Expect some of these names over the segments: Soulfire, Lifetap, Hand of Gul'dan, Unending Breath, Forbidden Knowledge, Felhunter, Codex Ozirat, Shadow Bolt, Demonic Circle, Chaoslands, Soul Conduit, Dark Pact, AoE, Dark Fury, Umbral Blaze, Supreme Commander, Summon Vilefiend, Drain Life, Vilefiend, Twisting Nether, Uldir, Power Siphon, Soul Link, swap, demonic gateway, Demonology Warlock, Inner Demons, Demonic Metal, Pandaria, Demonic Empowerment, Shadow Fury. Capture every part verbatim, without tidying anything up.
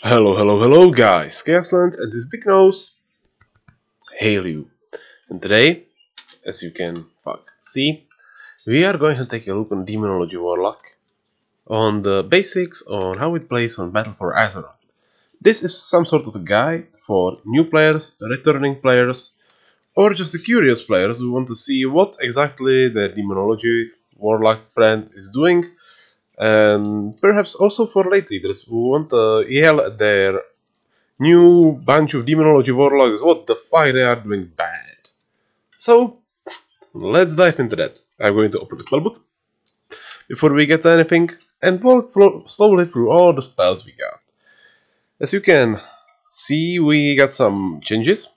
Hello, hello, hello guys, Chaoslands and this big nose hail you. And today, as you can fuck see, we are going to take a look on Demonology Warlock, on the basics, on how it plays on Battle for Azeroth. This is some sort of a guide for new players, returning players, or just the curious players who want to see what exactly their Demonology Warlock friend is doing. And perhaps also for late readers who want to yell at their new bunch of Demonology Warlocks what the fuck they are doing bad. So, let's dive into that. I'm going to open the spellbook before we get to anything and walk slowly through all the spells we got. As you can see, we got some changes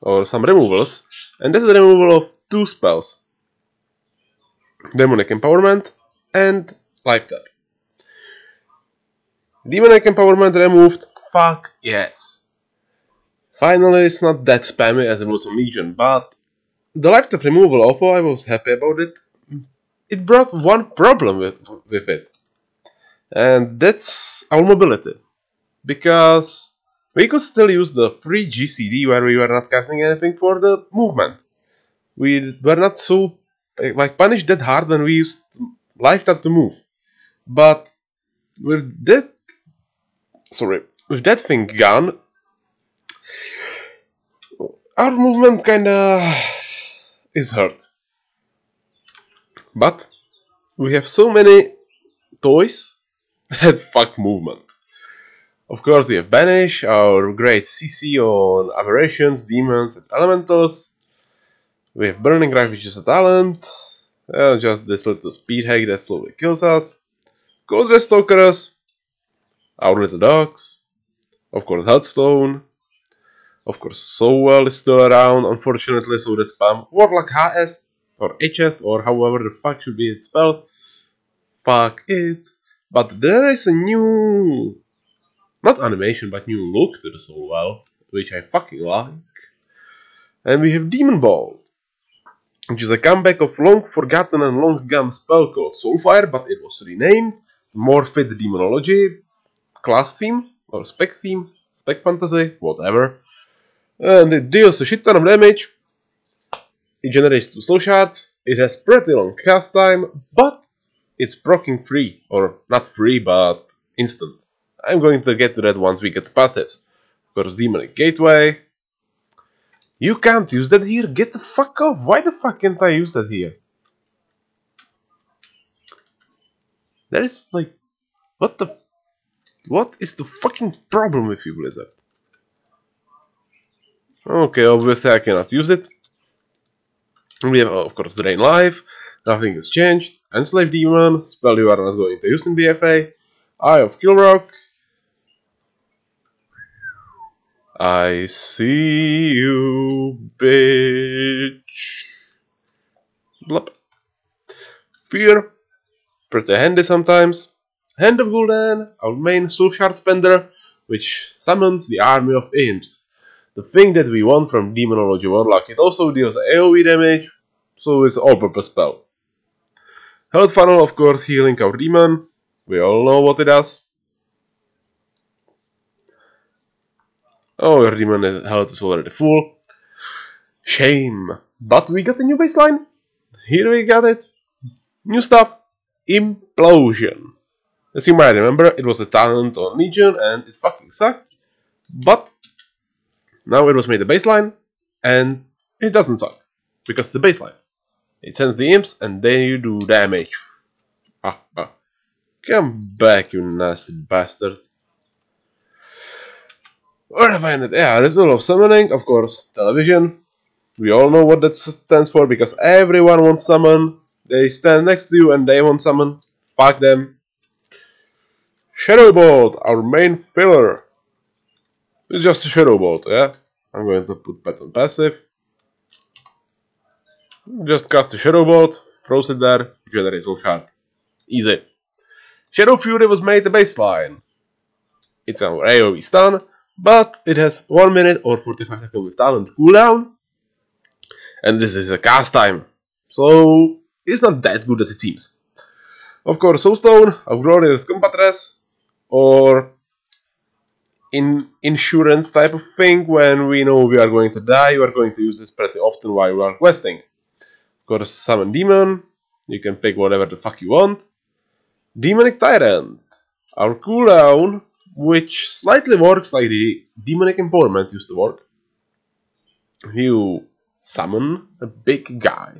or some removals, and this is the removal of two spells: Demonic Empowerment and Lifetap. Demonic Empowerment removed, fuck yes. Finally, it's not that spammy as it was on Legion, but the Lifetap removal, although I was happy about it, it brought one problem with, with it. And that's our mobility. Because we could still use the free G C D where we were not casting anything for the movement. We were not so like punished that hard when we used Lifetap to move. But with that, sorry, with that thing gone, our movement kinda is hurt. But we have so many toys that fuck movement. Of course, we have Banish, our great C C on aberrations, demons, and elementals. We have Burning Wrath, which is a talent. Uh, just this little speed hack that slowly kills us. Dreadstalkers, our little dogs, of course Hearthstone, of course Sowell is still around unfortunately, so that's spam. Warlock H S or H S or however the fuck should be it spelled, fuck it. But there is a new, not animation, but new look to the Sowell, which I fucking like. And we have Demon Bolt, which is a comeback of long-forgotten and long-gone spell called Soulfire, but it was renamed, more fit Demonology, class theme, or spec theme, spec fantasy, whatever. And it deals a shit ton of damage, it generates two slow shards, it has pretty long cast time, but it's proccing free, or not free, but instant. I'm going to get to that once we get the passives. Of course, Demonic Gateway. You can't use that here, get the fuck off, why the fuck can't I use that here? There is like, what the, what is the fucking problem with you, Blizzard? Okay, obviously I cannot use it. We have, of course, Drain Life, nothing has changed, Enslave Demon, spell you are not going to use in B F A, Eye of Killrock. I see you, bitch. Blop. Fear. Pretty handy sometimes. Hand of Gul'dan, our main soul shard spender, which summons the army of imps. The thing that we want from Demonology Warlock. It also deals A O E damage, so it's all-purpose spell. Health Funnel, of course, healing our demon. We all know what it does. Oh, your demon health is already full. Shame. But we got a new baseline. Here we got it. New stuff. Implosion. As you might remember, it was a talent on Legion and it fucking sucked. But now it was made a baseline and it doesn't suck. Because it's a baseline. It sends the imps and they do damage. Ah, ah. Come back, you nasty bastard. Where have I ended? Yeah, Ritual of Summoning, of course, television. We all know what that stands for, because everyone wants summon. They stand next to you and they want summon. Fuck them. Shadow Bolt, our main filler. It's just a Shadow Bolt, yeah? I'm going to put Pattern Passive. Just cast a Shadow Bolt, throws it there, generates all shard. Easy. Shadow Fury was made the baseline. It's our A O E stun. But it has one minute or forty-five seconds with talent cooldown. And this is a cast time. So it's not that good as it seems. Of course, Soulstone, our glorious compatress, or in insurance type of thing. When we know we are going to die, we are going to use this pretty often while we are questing. Of course, summon demon. You can pick whatever the fuck you want. Demonic Tyrant. Our cooldown, which slightly works like the Demonic Empowerment used to work. You summon a big guy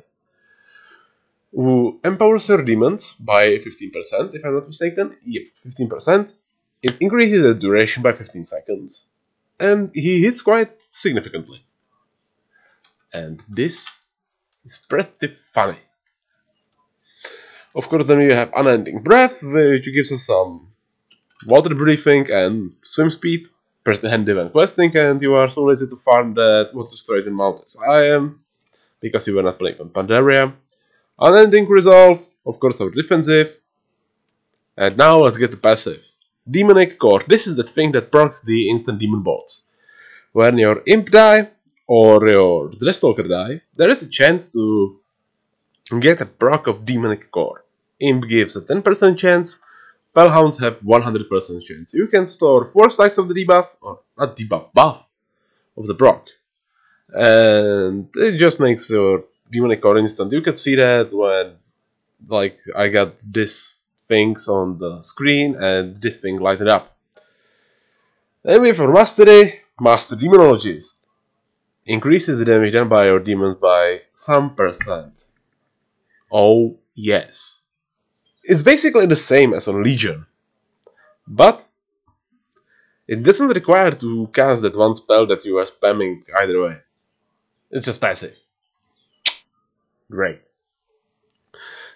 who empowers your demons by fifteen percent, if I'm not mistaken. Yep, fifteen percent. It increases the duration by fifteen seconds. And he hits quite significantly. And this is pretty funny. Of course, then we have Unending Breath, which gives us some water breathing and swim speed. Pretty handy when questing, and you are so lazy to farm that water straight in mountains. I am, because you were not playing on Pandaria. Unending Resolve, of course, our defensive. And now let's get the passives. Demonic Core. This is the thing that procs the instant demon bolts. When your imp die or your Dreadstalker die, there is a chance to get a proc of Demonic Core. Imp gives a ten percent chance. Hellhounds have one hundred percent chance. You can store four stacks of the debuff, or not debuff, buff, of the proc. And it just makes your Demonic Core instant. You can see that when, like, I got these things on the screen and this thing lighted up. Then we have for Mastery, Master Demonologist. Increases the damage done by your demons by some percent. Oh, yes. It's basically the same as on Legion, but it doesn't require to cast that one spell that you are spamming either way. It's just passive. Great.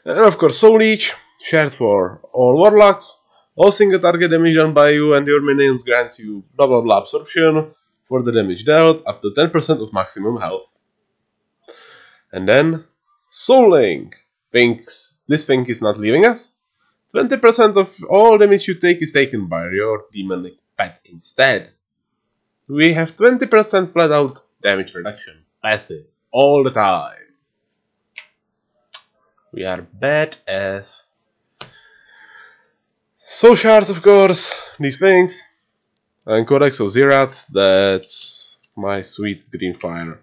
And of course, Soul Leech, shared for all warlocks. All single target damage done by you and your minions grants you blah blah blah absorption for the damage dealt, up to ten percent of maximum health. And then Soul Link. Thinks this thing is not leaving us. twenty percent of all damage you take is taken by your demonic pet instead. We have twenty percent flat out damage reduction, passive, all the time. We are badass. Soul Shards, of course, these things. And Codex Ozirat, that's my sweet green fire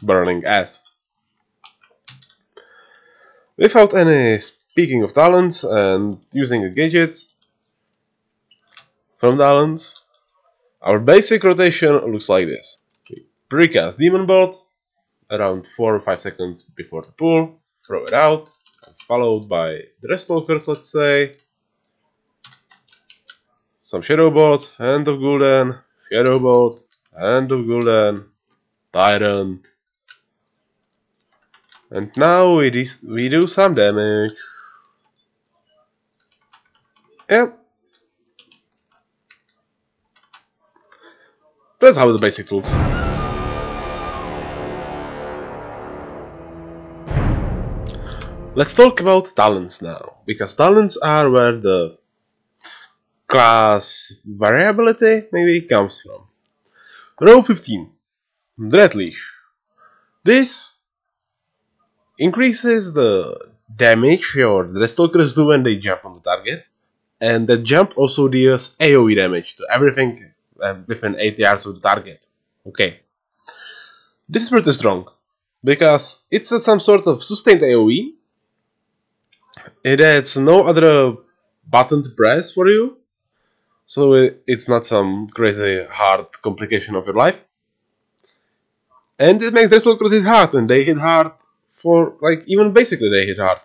burning ass. Without any speaking of talents and using the gadgets from talents, our basic rotation looks like this. We precast Demon Bolt around four or five seconds before the pull, throw it out, and followed by Dreadstalkers, let's say, some Shadow Bolt, Hand of Gul'dan, Shadow Bolt, Hand of Gul'dan, Tyrant. And now we, we do some damage. Yep. That's how the basic looks. Let's talk about talents now, because talents are where the class variability maybe comes from. Row fifteen. Dread Leash. This increases the damage your Dreadstalkers do when they jump on the target, and the jump also deals AoE damage to everything within eight yards of the target. Okay. This is pretty strong, because it's a, some sort of sustained AoE. It has no other button to press for you, so it, it's not some crazy hard complication of your life. And it makes Dreadstalkers hit hard, and they hit hard. Or, like, even basically they hit hard.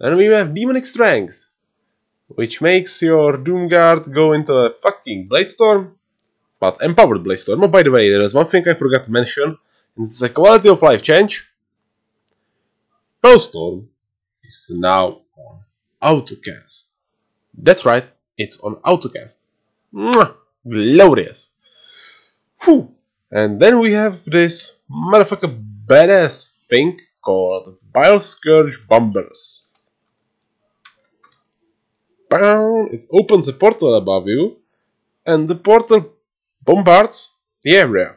And we have Demonic Strength, which makes your Doomguard go into a fucking Bladestorm, but empowered Bladestorm. Oh, by the way, there is one thing I forgot to mention, and it's a quality of life change. Bladestorm is now on autocast. That's right, it's on autocast. Mwah! Glorious. Whew. And then we have this motherfucker badass thing called Bilescourge Bombers. Bow, it opens a portal above you, and the portal bombards the area.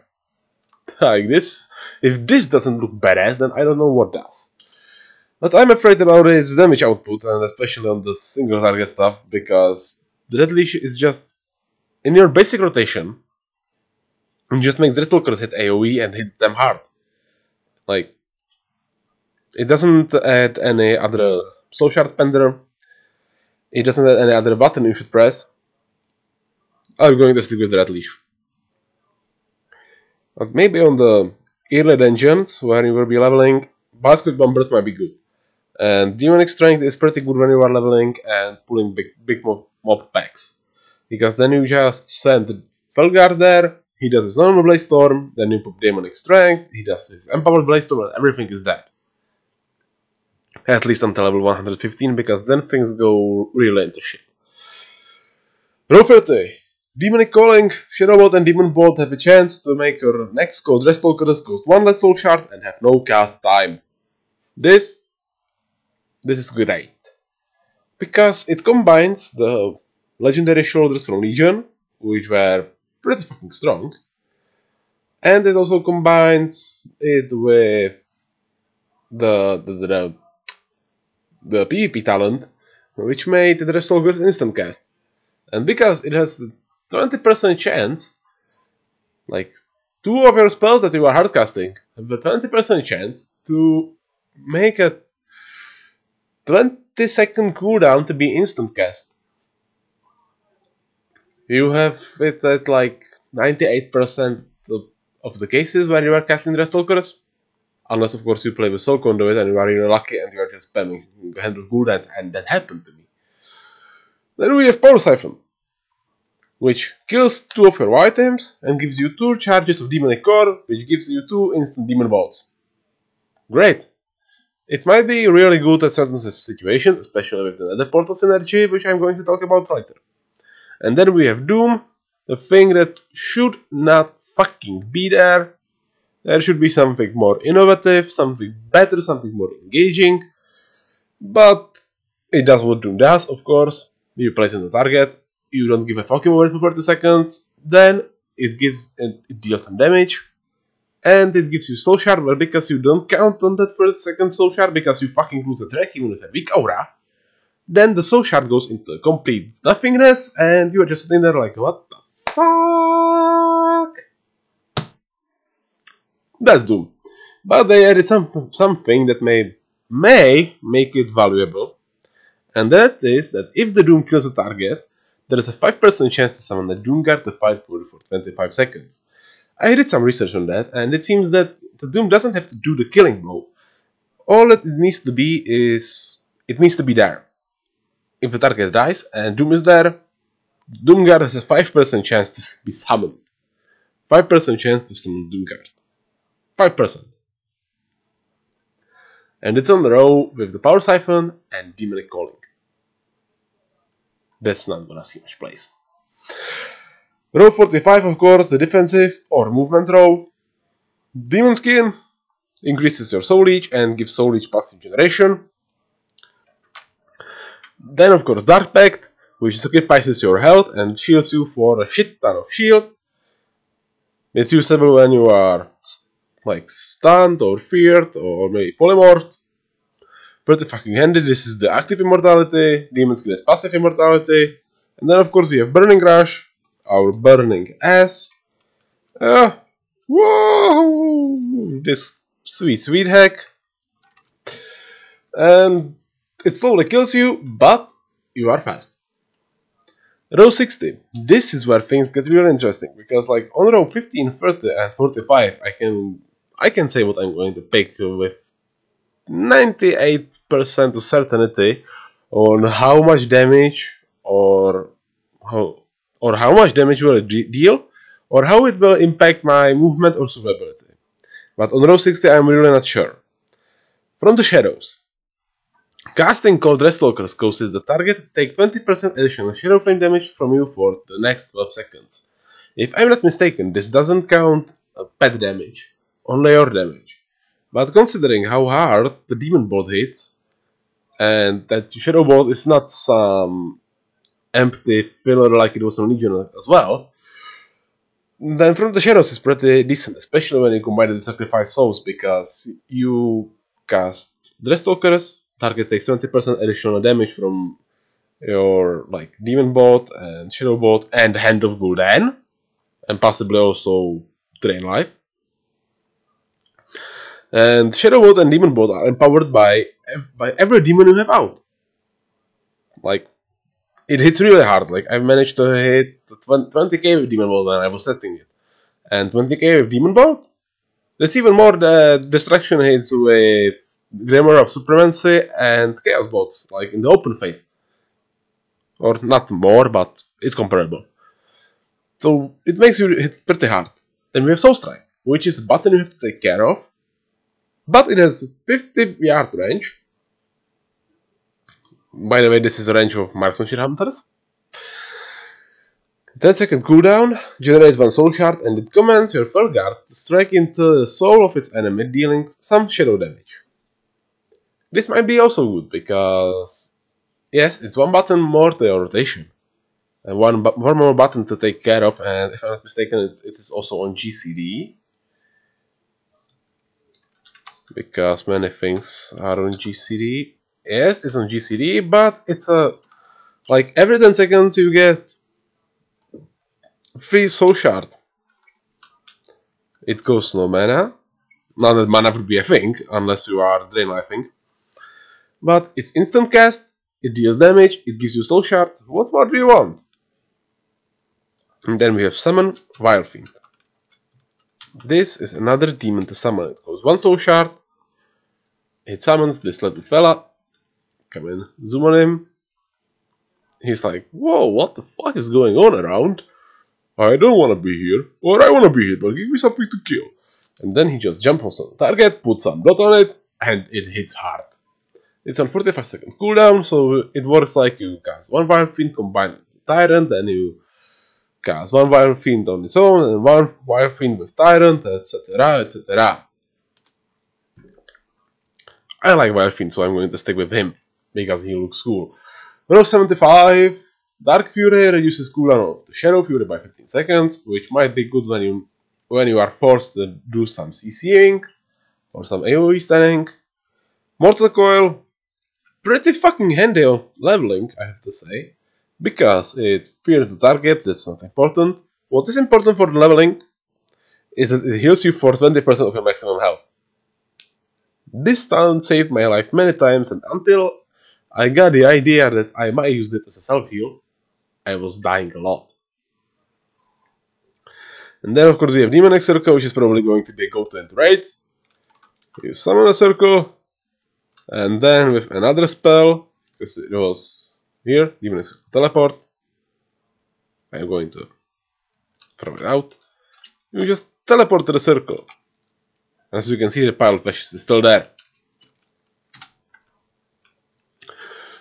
Like this. If this doesn't look badass, then I don't know what does. What I'm afraid about is damage output, and especially on the single target stuff, because the Dread Leash is just in your basic rotation, you just make Dreadstalkers hit AoE and hit them hard. Like, it doesn't add any other Soul Shard Pender. It doesn't add any other button you should press. I'm going to sleep with Dread Leash. But maybe on the early dungeons where you will be leveling, Bilescourge Bombers might be good. And Demonic Strength is pretty good when you are leveling and pulling big, big mob, mob packs. Because then you just send Felguard there, he does his normal Blaze Storm, then you put Demonic Strength, he does his Empowered Blaze Storm, and everything is dead. At least until level one hundred fifteen, because then things go really into shit. Row thirty. Demonic Calling, Shadow Bolt and Demon Bolt have a chance to make your next code Dreadstalkers cost one less soul shard and have no cast time. This, this is great. Because it combines the legendary shoulders from Legion, which were pretty fucking strong, and it also combines it with the the, the, the, the PvP talent, which made the Dreadstalkers instant cast. And because it has twenty percent chance, like two of your spells that you are hardcasting have a twenty percent chance to make a twenty second cooldown to be instant cast. You have it at like ninety-eight percent of the cases where you are casting Dreadstalkers, unless of course you play with Soul Conduit and you are really lucky and you are just spamming Hand of Gul'dan, and that happened to me. Then we have Power Siphon, which kills two of your white imps and gives you two charges of Demonic Core, which gives you two instant Demon Bolts. Great! It might be really good at certain situations, especially with the Nether Portal synergy, which I'm going to talk about later. And then we have Doom, the thing that should not fucking be there. There should be something more innovative, something better, something more engaging. But it does what Doom does, of course. You place on the target, you don't give a fuck about it for thirty seconds, then it gives and it deals some damage, and it gives you Soul Shard, but because you don't count on that thirty second Soul Shard, because you fucking lose a track even with a weak aura, then the Soul Shard goes into complete nothingness, and you are just sitting there like, what the fuck? That's Doom. But they added some, something that may, may make it valuable. And that is that if the Doom kills a target, there is a five percent chance to summon a Doomguard to fight for twenty-five seconds. I did some research on that, and it seems that the Doom doesn't have to do the killing blow. All that it needs to be is... it needs to be there. If the target dies and Doom is there, Doomguard has a five percent chance to be summoned. five percent chance to summon Doomguard. five percent. And it's on the row with the Power Siphon and Demonic Calling. That's not gonna see much place. Row forty-five, of course, the defensive or movement row. Demon Skin increases your Soul Leech and gives Soul Leech passive generation. Then, of course, Dark Pact, which sacrifices your health and shields you for a shit ton of shield. It's usable when you are like stunned or feared or maybe polymorphed. Pretty fucking handy. This is the active immortality, Demon Skin is passive immortality, and then of course we have Burning Rush, our burning ass. Uh, whoa! This sweet sweet hack. And it slowly kills you, but you are fast. Row sixty. This is where things get really interesting, because like on row fifteen, thirty and forty-five I can I can say what I'm going to pick with ninety-eight percent of certainty on how much damage or how or how much damage will it deal or how it will impact my movement or survivability. But on row sixty I'm really not sure. From the Shadows. Casting Cold Dreadstalkers causes the target to take twenty percent additional Shadow Flame damage from you for the next twelve seconds. If I'm not mistaken, this doesn't count pet damage, only your damage. But considering how hard the Demon Bolt hits, and that Shadow Bolt is not some empty filler like it was on Legion as well, then From the Shadows is pretty decent, especially when you combine it with Sacrifice Souls, because you cast Dreadstalkers, target takes twenty percent additional damage from your like Demon Bolt and Shadow Bolt and Hand of Gul'dan, and possibly also Drain Life. And Shadow Bolt and Demon Bolt are empowered by by every demon you have out. Like, it hits really hard. Like, I've managed to hit twenty K with Demon Bolt when I was testing it, and twenty K with Demon Bolt. That's even more the destruction hits with Grimoire of Supremacy and Chaos Bots, like in the open phase, or not more, but it's comparable. So it makes you hit pretty hard. Then we have Soul Strike, which is a button you have to take care of, but it has fifty yard range. By the way, this is the range of Marksmanship Hunters. ten second cooldown, generates one soul shard, and it commands your Felguard to strike into the soul of its enemy, dealing some shadow damage. This might be also good, because yes, it's one button more to your rotation, and one, one more button to take care of, and if I'm not mistaken, it, it is also on G C D. Because many things are on G C D. Yes, it's on G C D, but it's a... like, every ten seconds you get free soul shard. It costs no mana. Now that mana would be a thing, unless you are Drain Life, I think. But it's instant cast, it deals damage, it gives you soul shard. What more do you want? And then we have Summon Vilefiend. This is another demon to summon. It costs one soul shard. It summons this little fella. Come in, zoom on him. He's like, whoa, what the fuck is going on around? I don't want to be here, or I want to be here, but give me something to kill. And then he just jumps on some target, puts some blood on it, and it hits hard. It's on forty-five second cooldown, so it works like you cast one Vilefiend combined with Tyrant, then you cast one Vilefiend on its own, and one Vilefiend with Tyrant, et cetera, et cetera. I like Vilefiend, so I'm going to stick with him, because he looks cool. Row seventy-five, Dark Fury reduces cooldown of the Shadow Fury by fifteen seconds, which might be good when you when you are forced to do some CCing, or some AoE stunning. Mortal Coil, pretty fucking handy on leveling, I have to say, because it fears the target, that's not important. What is important for leveling is that it heals you for twenty percent of your maximum health. This talent saved my life many times, and until I got the idea that I might use it as a self-heal, I was dying a lot. And then of course we have Demonic Circle, which is probably going to be a go-to into raids. You summon a circle, and then with another spell, because it was here, Demonic Circle Teleport, I'm going to throw it out. You just teleport to the circle. As you can see, the pile of ashes is still there.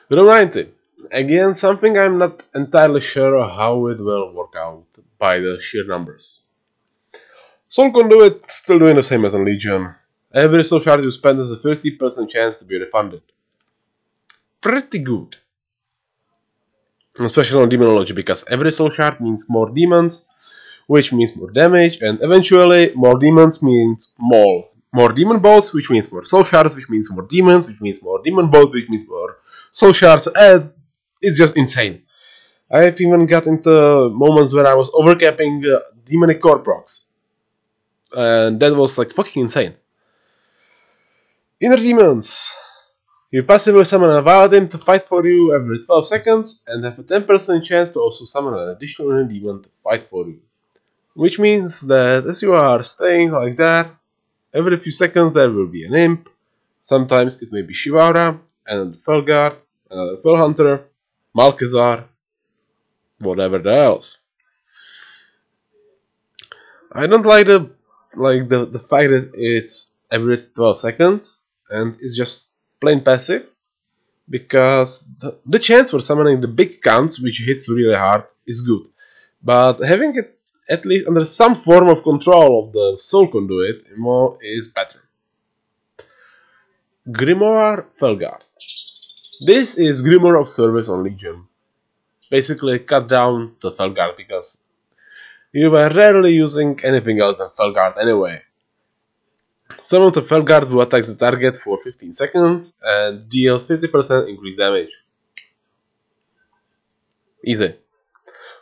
Row ninety. Again, something I'm not entirely sure how it will work out by the sheer numbers. Soul Conduit, still doing the same as on Legion. Every soul shard you spend has a thirty percent chance to be refunded. Pretty good. Especially on Demonology, because every soul shard means more demons, which means more damage, and eventually more demons means more more demon bolts, which means more soul shards, which means more demons, which means more demon bolts, which means more soul shards, and it's just insane. I've even got into moments where I was overcapping uh, demonic core procs, and that was like fucking insane. Inner Demons. You passively summon a Vilefiend to fight for you every twelve seconds, and have a ten percent chance to also summon an additional inner demon to fight for you. Which means that as you are staying like that, every few seconds there will be an imp. Sometimes it may be Shivara, another Felguard, another Felhunter, Malkazar, whatever else. I don't like the like the, the fact that it's every twelve seconds and it's just plain passive, because the, the chance for summoning the big cunts, which hits really hard, is good. But having it at least under some form of control of the Soul Conduit more is better. Grimoire Felguard. This is Grimoire of Service on Legion. Basically cut down the Felguard, because you were rarely using anything else than Felguard anyway. Summon the Felguard, who attacks the target for fifteen seconds and deals fifty percent increased damage. Easy.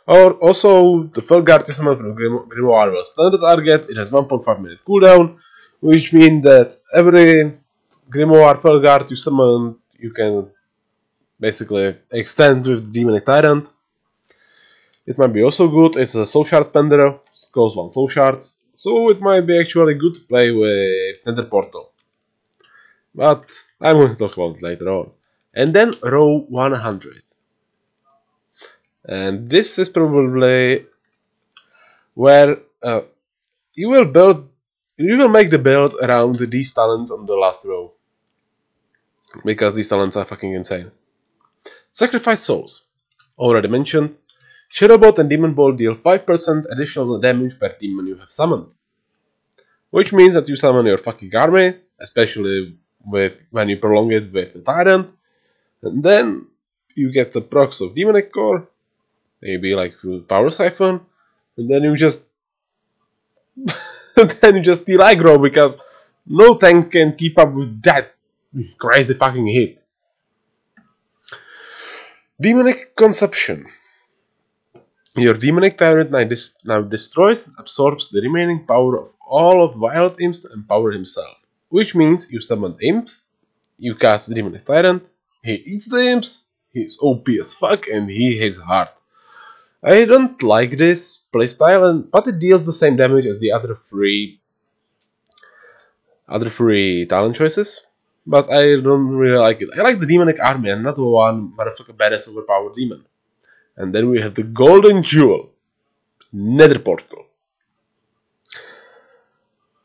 Or also the Felguard is summoned from Grimoire will stun the target. It has one point five minute cooldown, which means that every Grimoire Felguard you summon you can basically extend with the Demonic Tyrant. It might be also good. It's a soul shard spender, costs one soul shards, so it might be actually good to play with Nether Portal. But I'm going to talk about it later on. And then row one hundred. And this is probably where uh, you will build, you will make the build around these talents on the last row, because these talents are fucking insane. Sacrifice Souls, already mentioned. Shadow Bolt and Demon Bolt deal five percent additional damage per demon you have summoned. Which means that you summon your fucking army, especially with when you prolong it with the Tyrant, and then you get the procs of Demonic Core, maybe like through Power Siphon, and then you just then you just deal aggro, because no tank can keep up with that crazy fucking hit. Demonic Conception. Your Demonic Tyrant now destroys and absorbs the remaining power of all of Wild Imps to empower himself. Which means you summon Imps, you cast the Demonic Tyrant, he eats the Imps, he's O P as fuck, and he hits hard. I don't like this playstyle, but it deals the same damage as the other three other three talent choices, but I don't really like it. I like the Demonic Army and not the one motherfucker badass overpowered demon. And then we have the golden jewel, Nether Portal.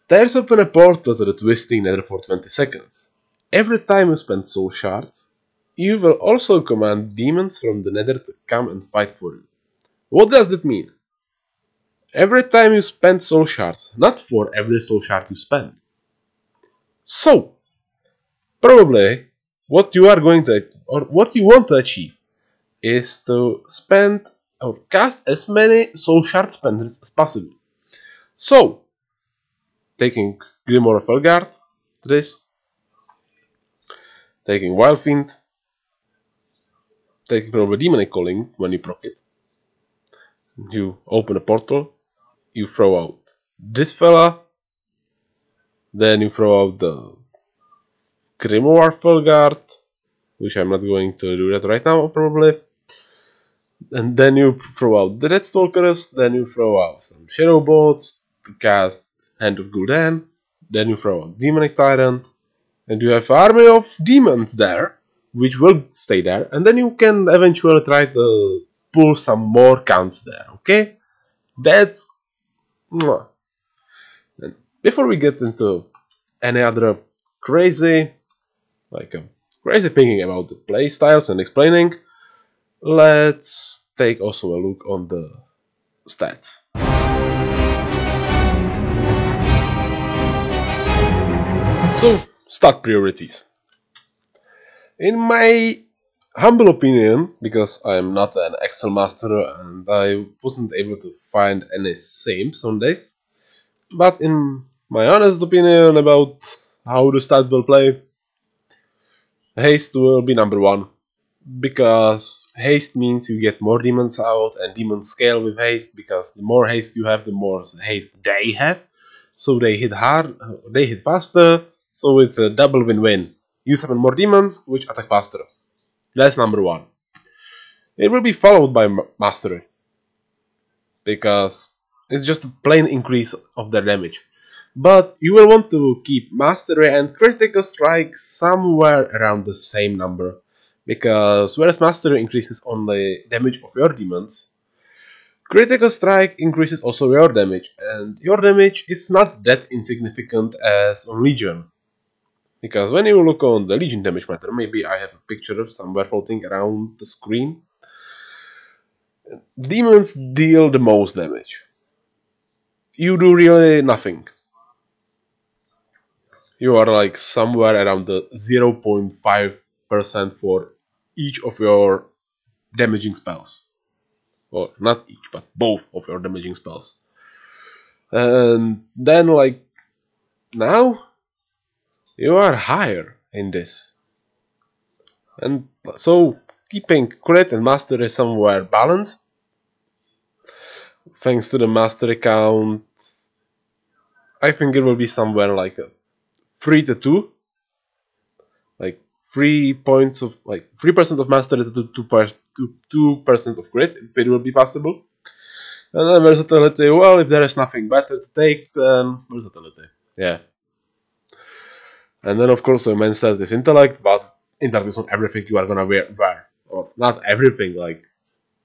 Tears open a portal to the twisting nether for twenty seconds. Every time you spend soul shards, you will also command demons from the nether to come and fight for you. What does that mean? Every time you spend soul shards, not for every soul shard you spend. So, probably what you are going to, or what you want to achieve, is to spend or cast as many soul shard spenders as possible. So, taking Grimoire Felguard, this, taking Vilefiend, taking probably Demonic Calling when you proc it, you open a portal, you throw out this fella, then you throw out the Grimoire Felguard, which I'm not going to do that right now probably. And then you throw out the Dreadstalkers, then you throw out some Shadow Bolts to cast Hand of Gul'dan, then you throw out Demonic Tyrant, and you have an army of demons there, which will stay there, and then you can eventually try to pull some more counts there, okay? That's... And before we get into any other crazy, like a crazy thinking about the play styles and explaining, let's take also a look on the stats. So, stat priorities. In my humble opinion, because I'm not an Excel master and I wasn't able to find any sims on this, but in my honest opinion about how the stats will play, haste will be number one. Because haste means you get more demons out, and demons scale with haste, because the more haste you have, the more haste they have. So they hit hard, they hit faster, so it's a double win-win. You summon more demons, which attack faster. That's number one. It will be followed by mastery, because it's just a plain increase of their damage. But you will want to keep mastery and critical strike somewhere around the same number. Because whereas mastery increases only damage of your demons, critical strike increases also your damage, and your damage is not that insignificant as on Legion. Because when you look on the Legion damage matter, maybe I have a picture of somewhere floating around the screen, demons deal the most damage. You do really nothing. You are like somewhere around the zero point five percent for each of your damaging spells, or not each, but both of your damaging spells. And then like now you are higher in this, and so keeping crit and mastery somewhere balanced, thanks to the mastery count. I think it will be somewhere like a three to two, like three points of, like three percent of mastery to two percent of crit, if it will be possible. And then versatility, well, if there is nothing better to take, then versatility, yeah. And then of course the immense set is intellect, but intellect is on everything you are gonna wear, wear. Or not everything, like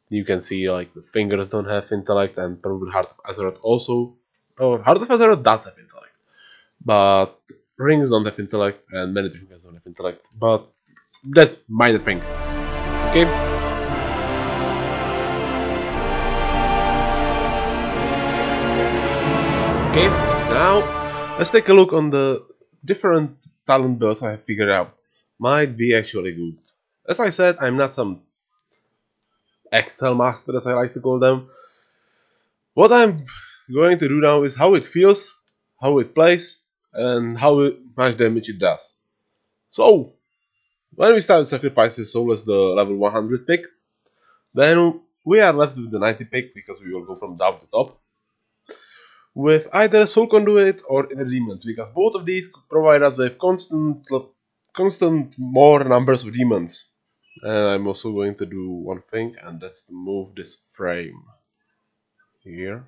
you can see like the fingers don't have intellect, and probably Heart of Azeroth also, or Heart of Azeroth does have intellect, but rings don't have intellect and many fingers don't have intellect, but that's minor thing, okay? Okay, now let's take a look on the different talent builds I have figured out. Might be actually good. As I said, I'm not some Excel master, as I like to call them. What I'm going to do now is how it feels, how it plays, and how much damage it does. So, when we start with Sacrifice Souls as the level one hundred pick, then we are left with the ninety pick, because we will go from down to top, with either Soul Conduit or Inner Demons, because both of these could provide us with constant, constant more numbers of demons. And I'm also going to do one thing, and that's to move this frame here,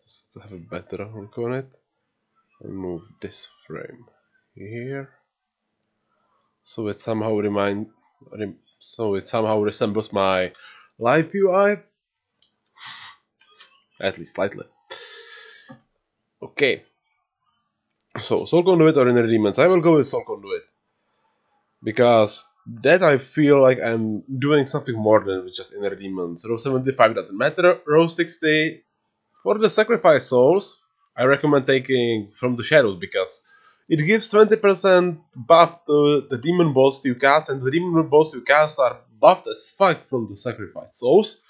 just to have a better look on it, and move this frame here, so it somehow remind, so it somehow resembles my live U I. At least slightly. Okay. So, Soul Conduit or Inner Demons? I will go with Soul Conduit, because that I feel like I'm doing something more than with just Inner Demons. Row seventy-five doesn't matter. Row sixty, for the Sacrifice Souls, I recommend taking From the Shadows, because it gives twenty percent buff to the Demon Bolts you cast, and the Demon Bolts you cast are buffed as fuck from the Sacrifice Souls.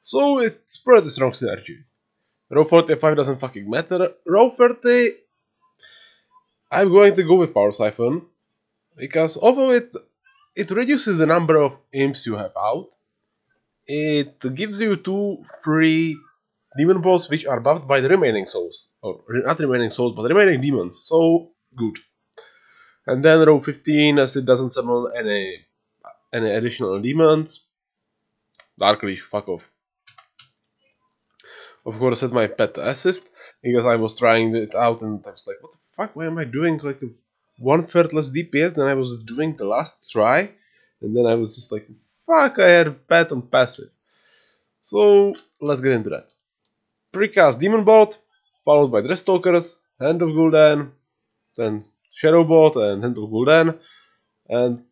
So, it's pretty strong synergy. Row forty-five doesn't fucking matter. Row thirty, I'm going to go with Power Siphon, because although it it reduces the number of imps you have out, it gives you two free demon balls which are buffed by the remaining souls, or not remaining souls, but remaining demons. So good. And then row fifteen, as it doesn't summon any any additional demons. Dark Leash, fuck off. Of course, set my pet to assist, because I was trying it out and I was like, what the fuck, why am I doing like one third less D P S than I was doing the last try? And then I was just like, fuck, I had a pet on passive. So, let's get into that. Precast Demon Bolt, followed by Dreadstalkers, Hand of Gul'dan, then Shadow Bolt and Hand of Gul'dan. And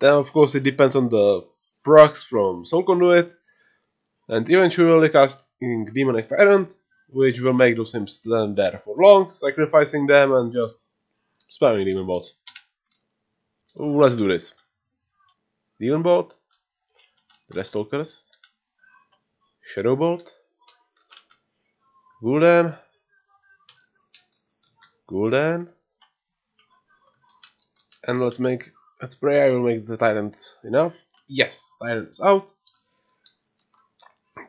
then, of course, it depends on the procs from Soul Conduit, and eventually cast Demonic Tyrant, which will make those imps stand there for long, sacrificing them and just spamming Demon Bolt. Let's do this. Demon Bolt, Dreadstalkers, Shadow Bolt, Gul'dan, Gul'dan, and let's make, let's pray I will make the Tyrant enough. Yes, Tyrant is out.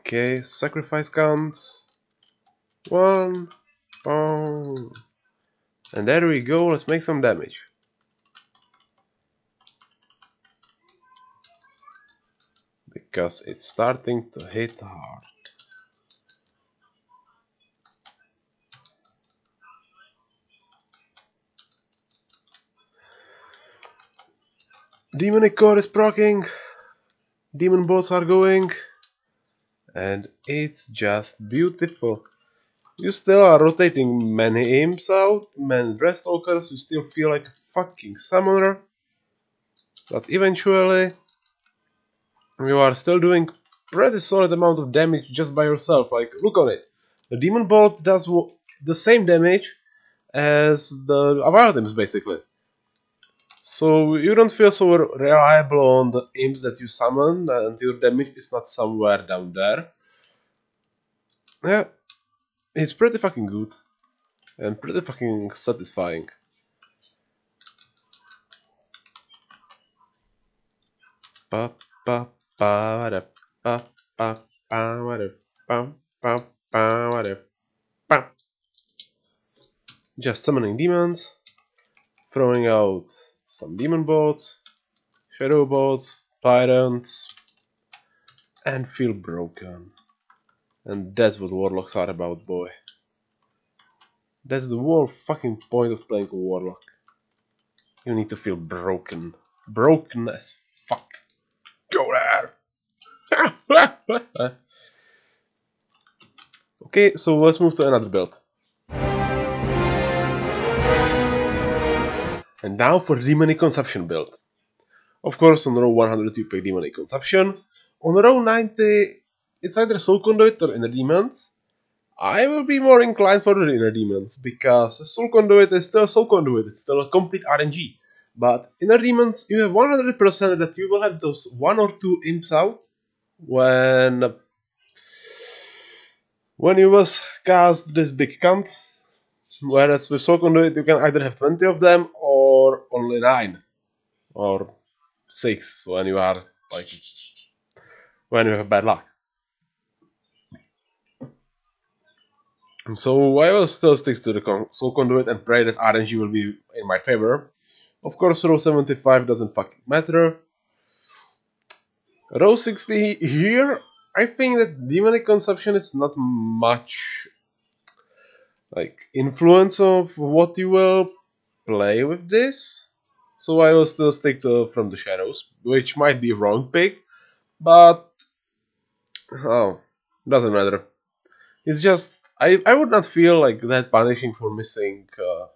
Okay, sacrifice counts. One, boom. And there we go, let's make some damage. Because it's starting to hit hard. Demonic Core is proccing. Demon Bolts are going. And it's just beautiful. You still are rotating many imps out, many Dreadstalkers, you still feel like a fucking summoner. But eventually, you are still doing pretty solid amount of damage just by yourself. Like, look on it. The Demon Bolt does the same damage as the Avowed imps, basically. So you don't feel so reliable on the imps that you summon, and your damage is not somewhere down there. Yeah, it's pretty fucking good, and pretty fucking satisfying. ba ba ba da ba ba ba wa da ba ba ba wa da ba. Just summoning demons, throwing out some Demon Bolt, Shadow Bolt, Tyrants, and feel broken. And that's what Warlocks are about, boy. That's the whole fucking point of playing a Warlock. You need to feel broken. Broken as fuck. Go there! Okay, so let's move to another build. And now for Demonic Conception build. Of course, on row one hundred you pick Demonic Conception. On row ninety, it's either Soul Conduit or Inner Demons. I will be more inclined for the Inner Demons, because Soul Conduit is still Soul Conduit, it's still a complete R N G. But Inner Demons, you have one hundred percent that you will have those one or two imps out when when you will cast this big camp. Whereas with Soul Conduit you can either have twenty of them or only nine. Or six when you are like when you have bad luck. So I will still stick to the Soul Conduit and pray that R N G will be in my favor. Of course, row seventy-five doesn't fucking matter. Row sixty here, I think that Demonic Conception is not much like influence of what you will play with this. So I will still stick to From the Shadows, which might be a wrong pick, but oh, doesn't matter. It's just, I, I would not feel like that punishing for missing uh,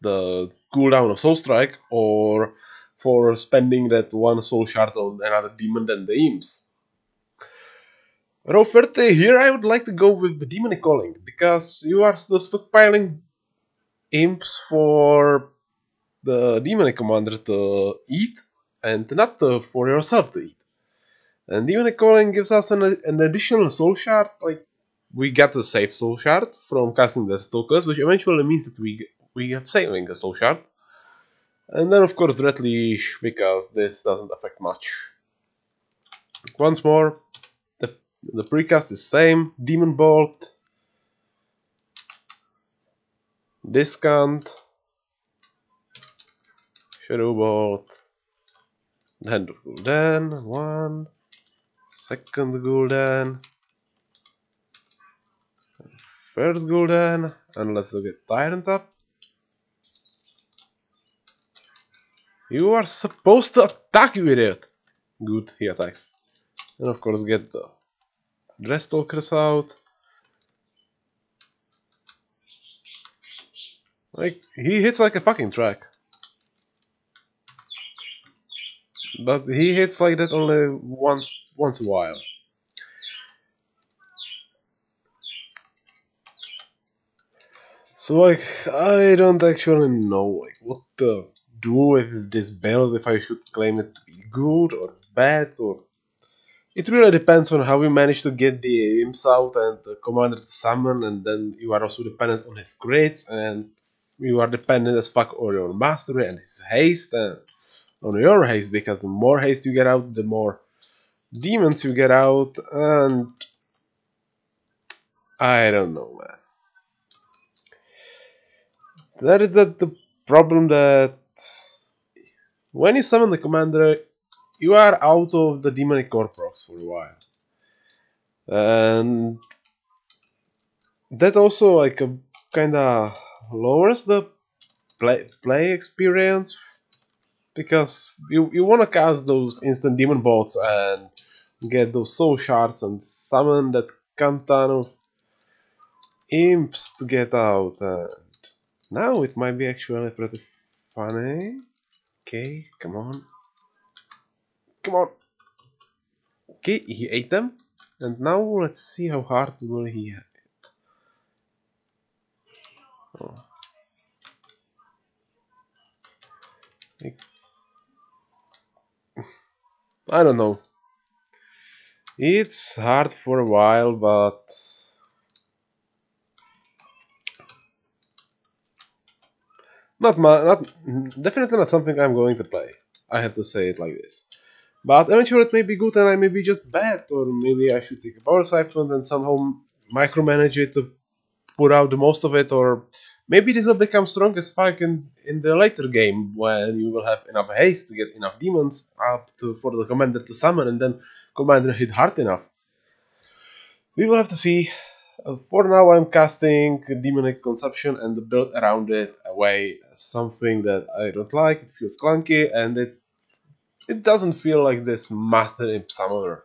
the cooldown of Soul Strike or for spending that one Soul Shard on another demon than the imps. Row thirty, here I would like to go with the Demonic Calling, because you are still stockpiling imps for the Demonic Commander to eat and not uh, for yourself to eat. And Demonic Calling gives us an, an additional Soul Shard, like, we get a safe Soul Shard from casting the Dreadstalkers, which eventually means that we we have saving a Soul Shard. And then of course Dread Leash, because this doesn't affect much. Once more, the, the precast is same, Demon Bolt, Discount, Shadow Bolt, Hand of Gul'dan, one, second Gul'dan, Third Gul'dan, and let's get Tyrant up. You are supposed to attack, you idiot! Good, he attacks. And of course get the Dreadstalkers out. Like, he hits like a fucking track. But he hits like that only once, once a while. So like, I don't actually know like what to do with this build, if I should claim it to be good or bad, or it really depends on how you manage to get the imps out and the commander to summon, and then you are also dependent on his crits, and you are dependent as fuck on your mastery and his haste, and on your haste, because the more haste you get out, the more demons you get out, and I don't know, man. That is that the problem that when you summon the commander, you are out of the Demonic Core procs for a while. And that also like kinda lowers the play, play experience, because you, you wanna cast those instant Demon Bolts and get those Soul Shards and summon that canton of imps to get out. Uh, Now it might be actually pretty funny. Okay, come on. Come on. Okay, he ate them. And now let's see how hard will he have it. Oh. Like, I don't know. It's hard for a while, but Not my, not definitely not something I'm going to play. I have to say it like this. But I'm sure it may be good and I may be just bad, or maybe I should take a Power Siphon and somehow micromanage it to put out the most of it, or maybe this will become strong as fuck in, in the later game, when you will have enough haste to get enough demons up to, for the commander to summon, and then commander hit hard enough. We will have to see. For now I'm casting Demonic Conception and the build around it away, something that I don't like. It feels clunky and it it doesn't feel like this Master Imp Summoner.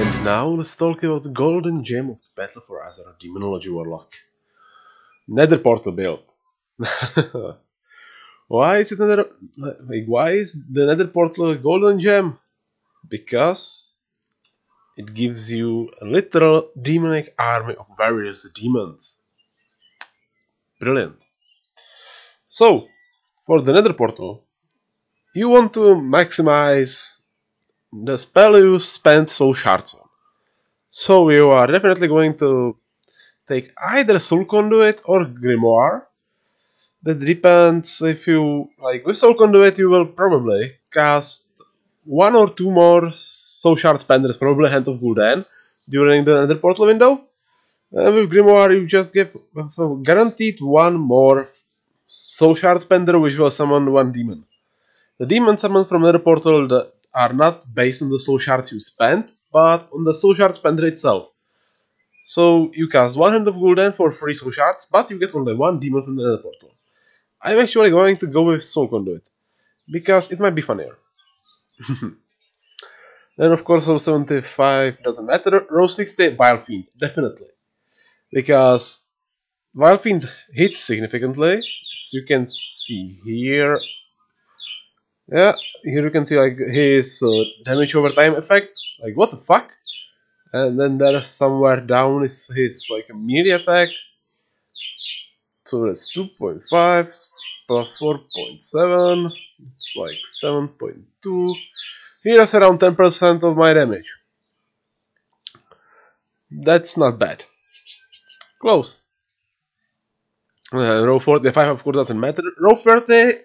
And now let's talk about the golden gem of the Battle for Azeroth Demonology Warlock. Nether Portal build. Why is it another, like, why is the Nether Portal a golden gem? Because it gives you a literal demonic army of various demons. Brilliant. So, for the Nether Portal, you want to maximize the spell you spent Soul Shards on. So you are definitely going to take either Soul Conduit or Grimoire. That depends if you, like, with Soul Conduit you will probably cast one or two more Soul Shard Spenders, probably Hand of Gul'dan, during the Nether Portal window. And with Grimoire you just give guaranteed one more Soul Shard Spender, which will summon one demon. The demons summoned from Nether Portal that are not based on the Soul Shards you spent, but on the Soul Shard Spender itself. So you cast one Hand of Gul'dan for three Soul Shards, but you get only one demon from the Nether Portal. I'm actually going to go with Soul Conduit, because it might be funnier. Then of course, row seventy-five doesn't matter, row sixty, Vilefiend, definitely. Because Vilefiend hits significantly, as you can see here. Yeah, here you can see like his uh, damage over time effect, like what the fuck? And then there somewhere down is his like melee attack. So that's two point five plus four point seven, it's like seven point two. He does around ten percent of my damage. That's not bad. Close. Uh, row forty-five of course doesn't matter. Row thirty,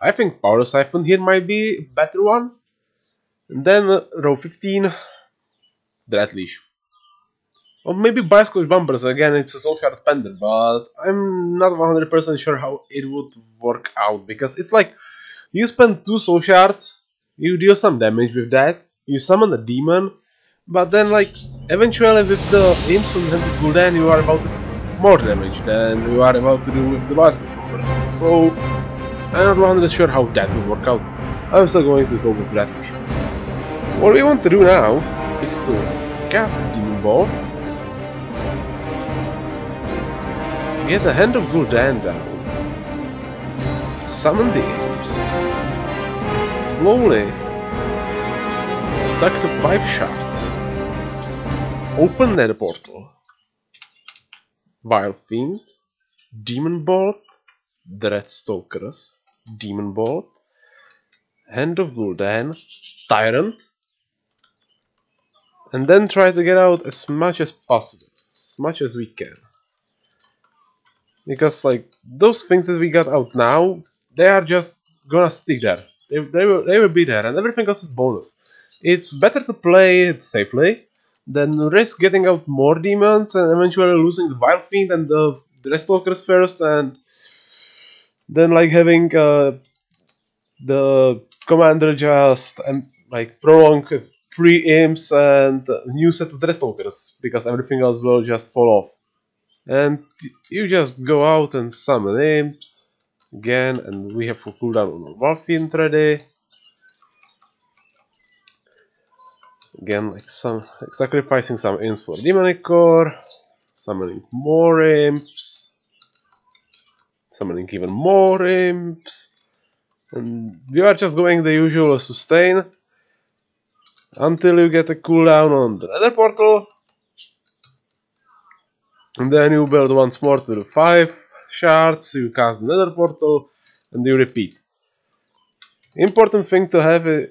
I think Power Siphon here might be a better one. And then uh, row fifteen, Dread Leash. Or maybe Bilescourge Bombers, again it's a Soul Shard Spender, but I'm not one hundred percent sure how it would work out, because it's like, you spend two Soul Shards, you deal some damage with that, you summon a demon, but then like, eventually with the imps from Hand of Gul'dan you are about to do more damage than you are about to do with the Bilescourge Bombers, so I'm not one hundred percent sure how that will work out. I'm still going to go with Dread Leash. What we want to do now is to cast the Demon Bolt, get a Hand of Gul'dan down, summon the imps, slowly stack the five shards, open Nether Portal, Vilefiend, Demon Bolt, Dreadstalkers, Demon Bolt, Hand of Gul'dan, Tyrant, and then try to get out as much as possible, as much as we can. Because like those things that we got out now, they are just gonna stick there. They, they will they will be there, and everything else is bonus. It's better to play it safely than risk getting out more demons and eventually losing the Vilefiend and the Dreadstalkers first, and then like having uh, the commander just and like prolong three imps and a new set of Dreadstalkers because everything else will just fall off. And you just go out and summon imps again, and we have full cooldown on our Vilefiend ready. Again, like some like sacrificing some imps for Demonic Core, summoning more imps, summoning even more imps, and you are just going the usual sustain until you get a cooldown on the Nether Portal. And then you build once more to the five shards, you cast the Nether Portal, and you repeat. Important thing to have to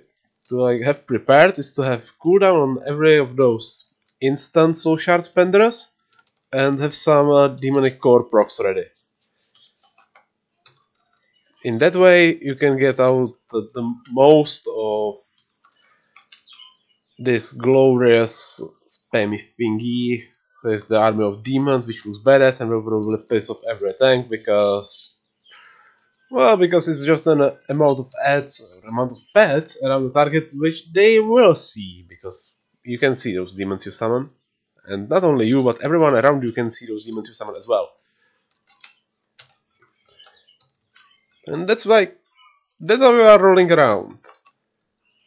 like have prepared is to have cooldown on every of those instant Soul Shard Spenders, and have some uh, Demonic Core procs ready. in that way you can get out the, the most of this glorious spammy thingy with the army of demons, which looks badass and will probably piss off every tank because, well, because it's just an amount of ads, amount of pets around the target, which they will see because you can see those demons you summon, and not only you but everyone around you can see those demons you summon as well. And that's like, that's how we are rolling around.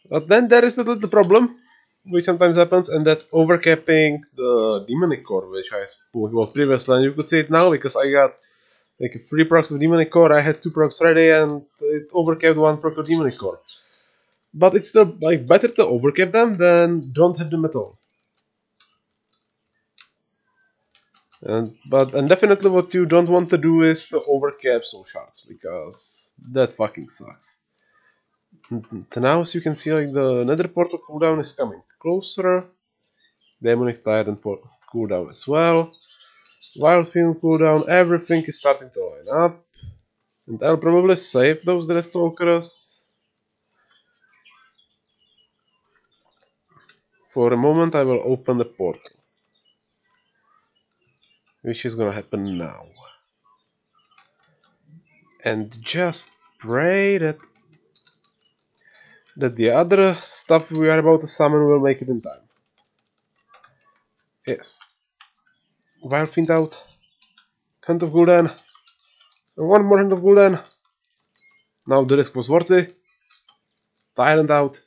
But then there is that little problem, which sometimes happens, and that's overcapping the Demonic Core, which I spoke about previously, and you could see it now, because I got like three procs of Demonic Core, I had two procs ready, and it overcapped one proc of Demonic Core. But it's still like better to overcap them than don't have them at all. And, but, and definitely what you don't want to do is to overcap soul shards, because that fucking sucks. And now, as you can see, like the Nether Portal cooldown is coming closer. Demonic Tyrant cooldown as well. Vilefiend cooldown, everything is starting to line up. And I'll probably save those Dreadstalkers. For a moment I will open the portal, which is gonna happen now. And just pray that that the other stuff we are about to summon will make it in time. Yes. Vilefiend out. Hand of Gul'dan. One more Hand of Gul'dan. Now the risk was worth it. Tyrant out.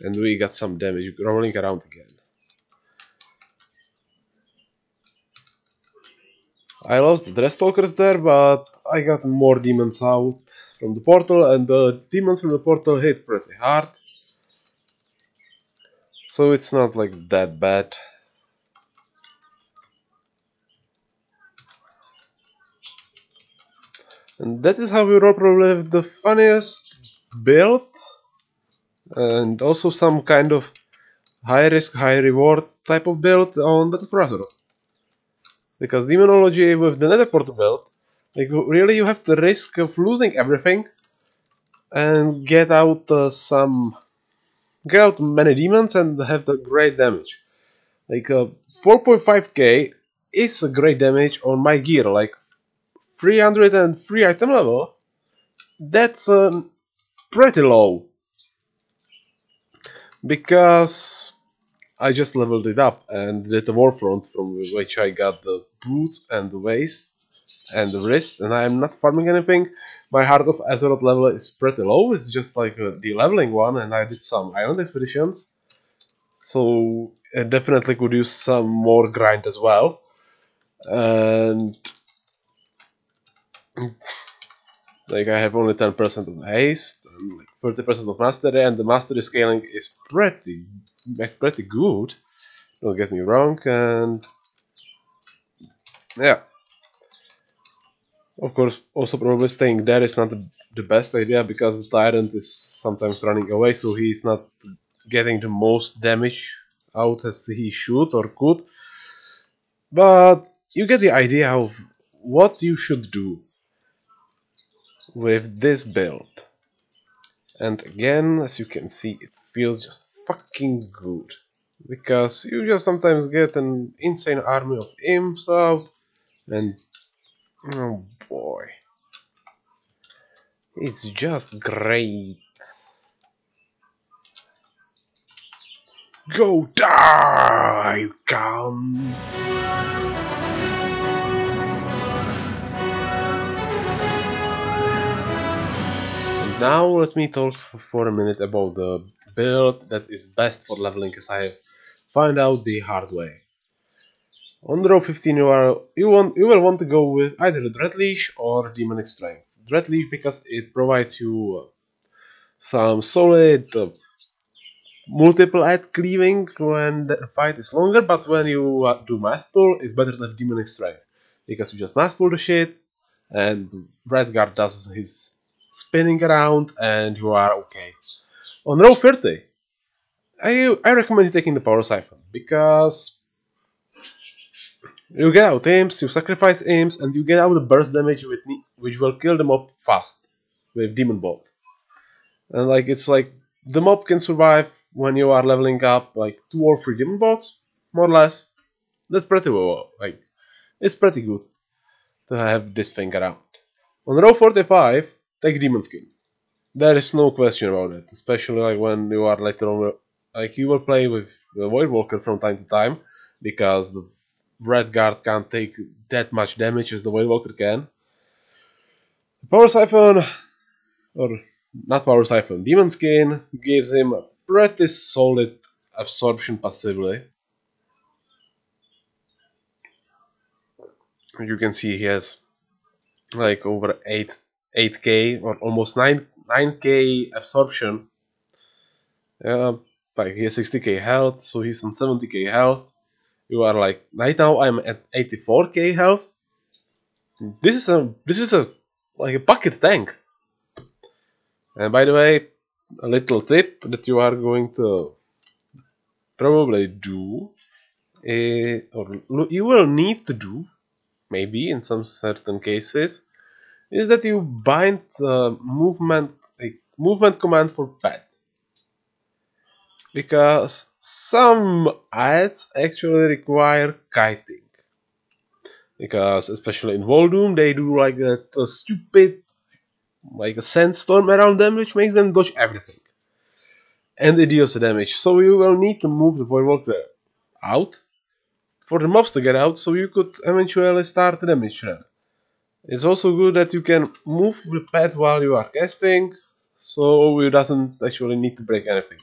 And we got some damage rolling around again. I lost the Dreadstalkers there, but I got more demons out from the portal, and the demons from the portal hit pretty hard. So it's not like that bad. And that is how we roll, probably with the funniest build, and also some kind of high risk, high reward type of build on Battle for Azeroth. Because Demonology with the Nether Portal build, like really you have the risk of losing everything and get out uh, some, get out many demons and have the great damage. Like uh, four point five K is a great damage on my gear, like three hundred and three item level, that's uh, pretty low. Because I just leveled it up and did the Warfront, from which I got the boots and the waist and the wrist, and I am not farming anything. My Heart of Azeroth level is pretty low, it's just like a de-leveling one, and I did some island expeditions, so I definitely could use some more grind as well. And like I have only ten percent of haste and like thirty percent of mastery, and the mastery scaling is pretty pretty good, don't get me wrong. And yeah, of course also probably staying there is not the best idea, because the Tyrant is sometimes running away, so he's not getting the most damage out as he should or could, but you get the idea of what you should do with this build. And again, as you can see, it feels just fucking good, because you just sometimes get an insane army of imps out, and oh boy, it's just great. Go die, you cunts! Now let me talk for a minute about the build that is best for leveling, as I find out the hard way. On row fifteen you are you want you will want to go with either the Dread Leash or Demonic Strength. Dread Leash because it provides you some solid uh, multiple ad cleaving when the fight is longer, but when you uh, do mass pull, it's better than Demonic Strength, because you just mass pull the shit and Redguard does his spinning around and you are okay. On row thirty, I, I recommend taking the Power Siphon, because you get out imps, you sacrifice imps, and you get out the burst damage with, which will kill the mob fast. with Demon Bolt. And like it's like the mob can survive when you are leveling up like two or three Demon Bolts, more or less. That's pretty well, like it's pretty good to have this thing around. On row forty-five, take Demon Skin. There is no question about it, especially like when you are later on, like you will play with the Voidwalker from time to time, because the Red Guard can't take that much damage as the Voidwalker can. Power Siphon, or not Power Siphon, Demon Skin gives him a pretty solid absorption passively. You can see he has like over eight, eight K or almost nine, nine K absorption. Uh, like he has sixty K health, so he's on seventy K health. You are like, right now I'm at eighty-four K health. This is a, this is a, like a bucket tank. And by the way, a little tip that you are going to probably do, uh, or you will need to do, maybe in some certain cases, is that you bind uh, movement, a movement command for pet, because some ads actually require kiting, because especially in Voldoom they do like that uh, stupid like a sandstorm around them which makes them dodge everything and it deals the damage, so you will need to move the Voidwalker out for the mobs to get out, so you could eventually start a damage run. It's also good that you can move the pet while you are casting, so you doesn't actually need to break anything.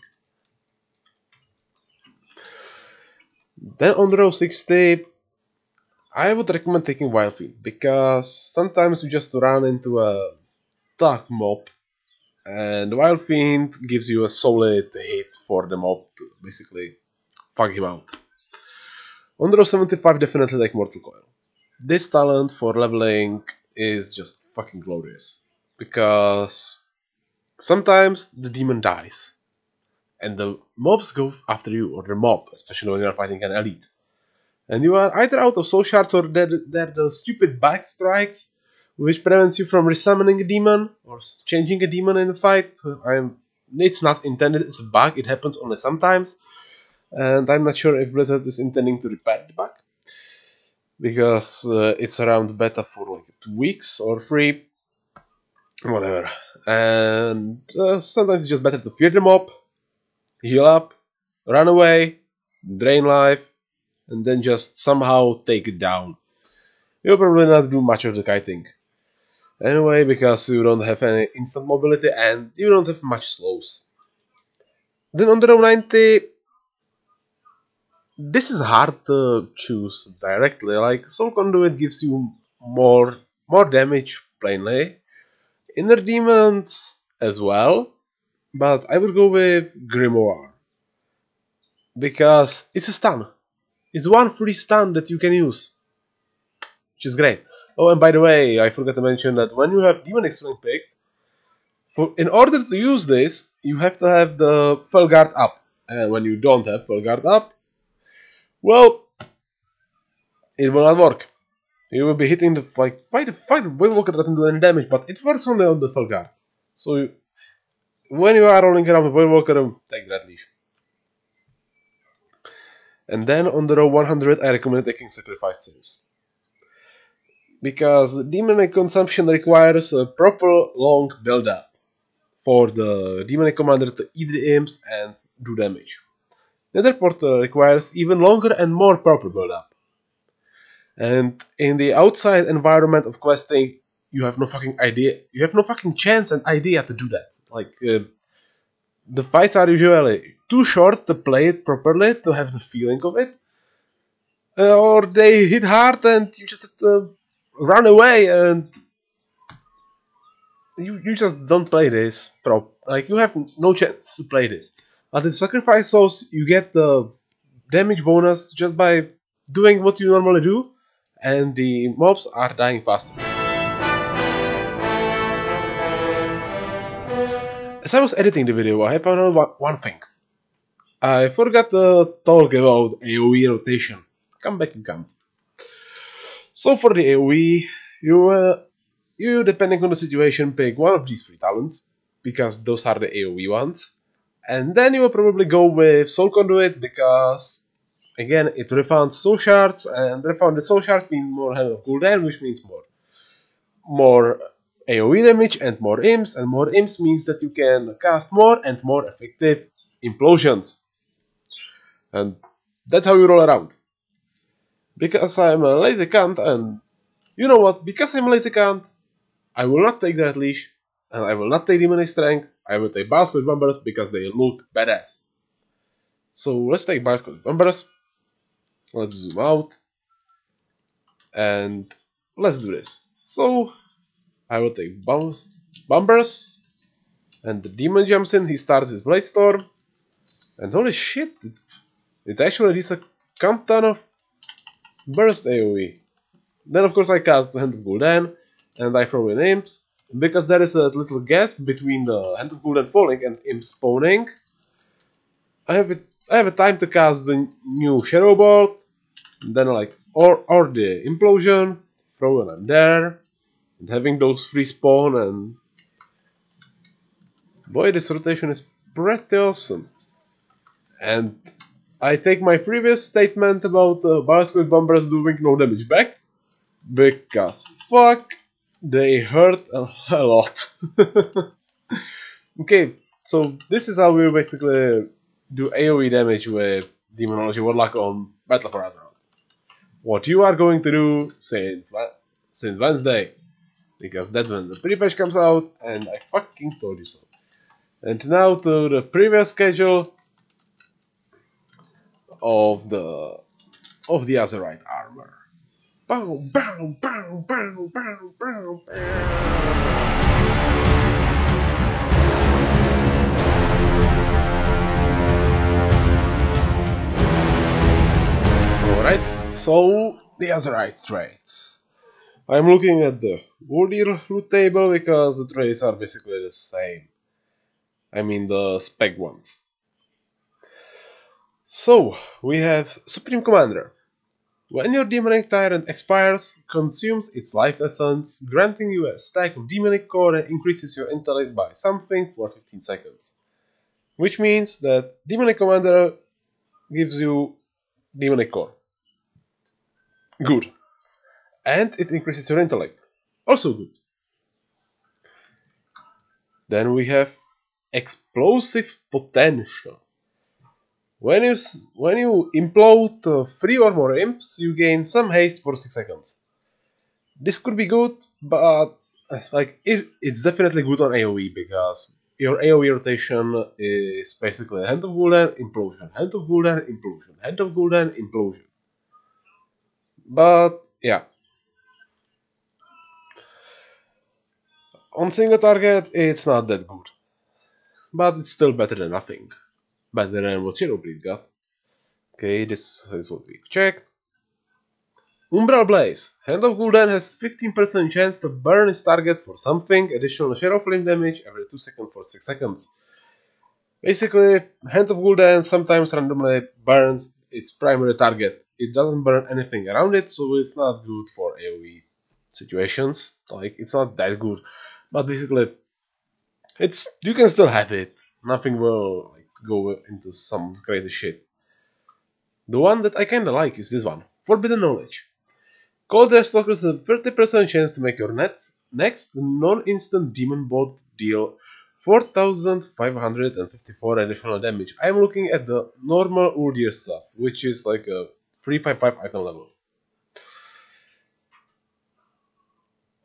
Then on row sixty, I would recommend taking Vilefiend, because sometimes you just run into a dark mob, and Vilefiend gives you a solid hit for the mob to basically fuck him out. On row seventy-five, definitely like Mortal Coil. This talent for leveling is just fucking glorious, because sometimes the demon dies and the mobs go after you, or the mob, especially when you are fighting an elite. And you are either out of soul shards, or there are the stupid back strikes, which prevents you from resummoning a demon or changing a demon in the fight. I'm, it's not intended as a bug, it happens only sometimes. And I'm not sure if Blizzard is intending to repair the bug, because uh, it's around beta for like two weeks or three, whatever. And uh, sometimes it's just better to fear the mob, heal up, run away, drain life, and then just somehow take it down. You'll probably not do much of the kiting anyway, because you don't have any instant mobility and you don't have much slows. Then on the row ninety, this is hard to choose directly. Like Soul Conduit gives you more more damage plainly, Inner Demons as well, but I would go with Grimoire, because it's a stun. It's one free stun that you can use, which is great. Oh, and by the way, I forgot to mention that when you have Demonic Strength picked, for in order to use this, you have to have the Felguard up, and when you don't have Felguard up, well, it will not work. You will be hitting the, like, fight, fight, Voidwalker doesn't do any damage, but it works only on the Felguard. So, you, when you are rolling around the Voidwalker, take Dread Leash. And then on the row one hundred, I recommend taking Sacrifice Souls, because the Demonic Conception requires a proper long build-up for the Demonic Commander to eat the imps and do damage. Nether Portal requires even longer and more proper build-up. And in the outside environment of questing, you have no fucking idea, you have no fucking chance and idea to do that. Like, uh, the fights are usually too short to play it properly, to have the feeling of it. Uh, or they hit hard and you just have to run away, and you, you just don't play this prop. Like, you have no chance to play this. At the Sacrifice Souls, you get the damage bonus just by doing what you normally do, and the mobs are dying faster. As I was editing the video, I found out one thing. I forgot to talk about AoE rotation. Come back, you can't. So for the AoE, you uh, you, depending on the situation, pick one of these three talents, because those are the AoE ones. And then you will probably go with Soul Conduit, because, again, it refunds Soul Shards, and refunded Soul Shards mean more Hand of Gul'dan, which means more, more AoE damage and more imps, and more imps means that you can cast more and more effective implosions. And that's how you roll around. Because I'm a lazy cunt, and you know what, because I'm a lazy cunt, I will not take Dread Leash, and I will not take Demonic Strength, I will take Bilescourge Bombers because they look badass. So let's take Bilescourge Bombers, let's zoom out, and let's do this. So I will take bombs, Bombers, and the demon jumps in, he starts his Blade Storm, and holy shit, it actually reads a cunt ton of burst AoE. Then of course I cast the Hand of Gul'dan, and I throw in imps, because there is a little gasp between the Hand of Gul'dan falling and imps spawning. I have a, I have a time to cast the new Shadow Bolt, then like or or the Implosion, throw when I'm there, and having those free spawn, and boy, this rotation is pretty awesome. And I take my previous statement about uh, Bilescourge Bombers doing no damage back, because fuck, they hurt a, a lot. Okay, so this is how we basically do AoE damage with Demonology Warlock on Battle for Azeroth. What you are going to do since, since Wednesday, because that's when the pre-patch comes out, and I fucking told you so. And now to the previous schedule of the of the Azerite armor. Bow, bow, bow, bow, bow, bow, bow. Alright, so the Azerite traits. I'm looking at the Warrior loot table because the traits are basically the same. I mean the spec ones. So, we have Supreme Commander. When your Demonic Tyrant expires, consumes its life essence, granting you a stack of Demonic Core and increases your intellect by something for fifteen seconds. Which means that Demonic Commander gives you Demonic Core. Good. And it increases your intellect. Also good. Then we have Explosive Potential. When you, when you implode uh, three or more imps, you gain some haste for six seconds. This could be good, but like it, it's definitely good on AoE, because your AoE rotation is basically Hand of Gul'dan, Implosion, Hand of Gul'dan, Implosion, Hand of Gul'dan, Implosion. But, yeah. On single target, it's not that good. But it's still better than nothing. Better than what Shadow Priest got. Okay, this is what we've checked. Umbral Blaze. Hand of Gul'dan has fifteen percent chance to burn its target for something, additional Shadow Flame damage every two seconds for six seconds. Basically, Hand of Gul'dan sometimes randomly burns its primary target. It doesn't burn anything around it, so it's not good for AoE situations. Like, it's not that good. But basically, it's you can still have it. Nothing will like, go into some crazy shit. The one that I kinda like is this one. Forbidden Knowledge. Call Dreadstalkers a thirty percent chance to make your next, next non-instant Demon Bolt deal four thousand five hundred fifty-four additional damage. I'm looking at the normal Uldir stuff, which is like a three five five item level.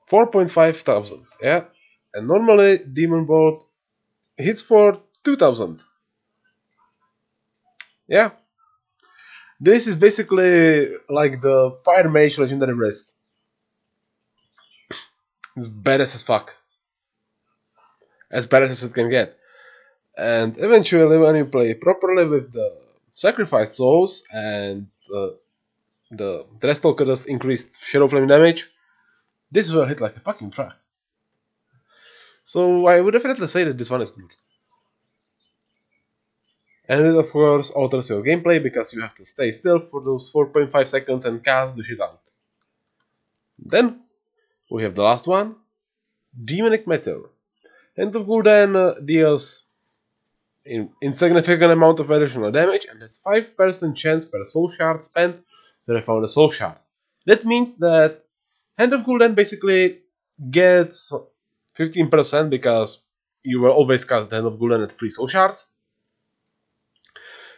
four point five thousand, yeah. And normally Demon Bolt hits for two thousand. Yeah. This is basically like the Fire Mage Legendary Rest. It's badass as fuck. As badass as it can get. And eventually when you play properly with the Sacrifice Souls and uh, the Dreadstalkers increased Shadow Flame damage, this will hit like a fucking truck. So I would definitely say that this one is good. And it of course alters your gameplay because you have to stay still for those four point five seconds and cast the shit out. Then we have the last one, Demonic Metal. Hand of Gul'dan uh, deals in insignificant amount of additional damage and has five percent chance per soul shard spent to refound a soul shard. That means that Hand of Gul'dan basically gets fifteen percent because you will always cast Hand of Gul'dan at three soul shards.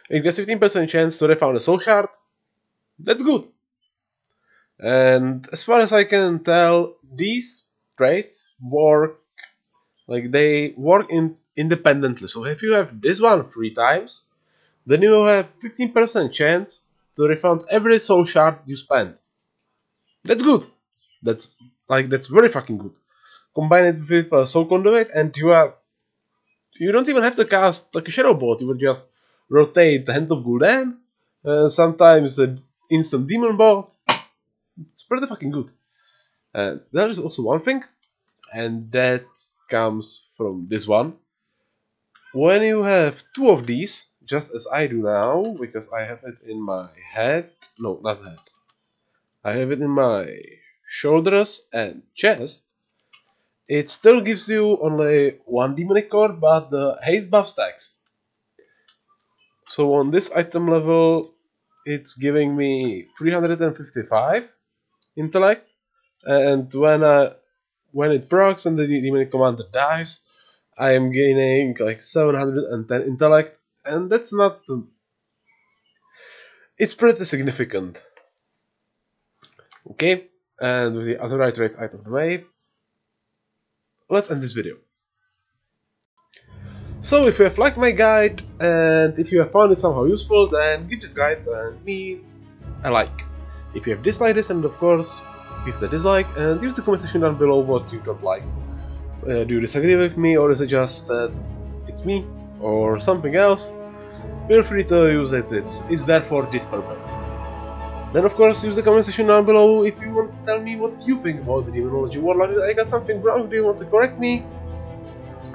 It gets fifteen percent chance to refound a soul shard. That's good. And as far as I can tell, these traits work like they work in independently. So if you have this one three times, then you will have fifteen percent chance to refund every soul shard you spend. That's good. That's like that's very fucking good. Combine it with uh, Soul Conduit, and you are you don't even have to cast like a Shadow Bolt. You will just rotate the Hand of Gul'dan, uh, sometimes an instant Demon Bolt. It's pretty fucking good. Uh, there is also one thing, and that comes from this one. When you have two of these, just as I do now, because I have it in my head, no, not head, I have it in my shoulders and chest, it still gives you only one Demonic Core, but the haste buff stacks. So on this item level, it's giving me three hundred fifty-five intellect, and when I, when it procs and the Demonic Commander dies, I am gaining like seven hundred ten intellect, and that's not... it's pretty significant. Okay, and with the other right traits out of the way, let's end this video. So if you have liked my guide, and if you have found it somehow useful, then give this guide and me a like. If you have disliked this, and of course, give the dislike, and use the comment section down below what you don't like. Uh, do you disagree with me, or is it just that it's me, or something else? Feel free to use it, it's, it's there for this purpose. Then of course use the comment section down below if you want to tell me what you think about the Demonology Warlock. Did I got something wrong? Do you want to correct me?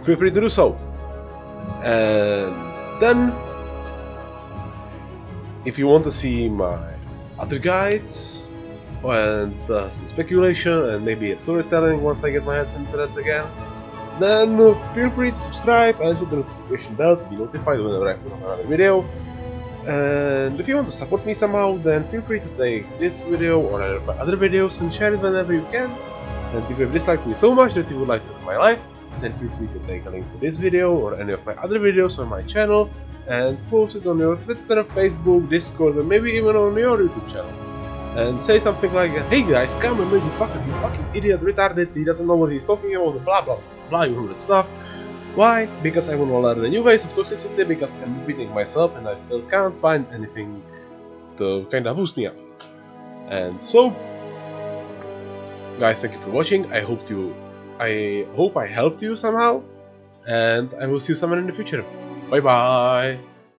Feel free to do so. And then, if you want to see my other guides, and uh, some speculation and maybe a storytelling once I get my hands into that again, then feel free to subscribe and hit the notification bell to be notified whenever I put up another video. And if you want to support me somehow, then feel free to take this video or other videos and share it whenever you can. And if you have disliked me so much that you would like to end my life, then feel free to take a link to this video or any of my other videos on my channel and post it on your Twitter, Facebook, Discord, or maybe even on your YouTube channel. And say something like, hey guys, come and look at this fucker, he's fucking idiot, retarded, he doesn't know what he's talking about, blah blah blah, you know that stuff. Why? Because I want to learn the new ways of toxicity, because I'm beating myself and I still can't find anything to kinda boost me up. And so, guys, thank you for watching, I hope you, I hope I helped you somehow, and I will see you somewhere in the future. Bye bye!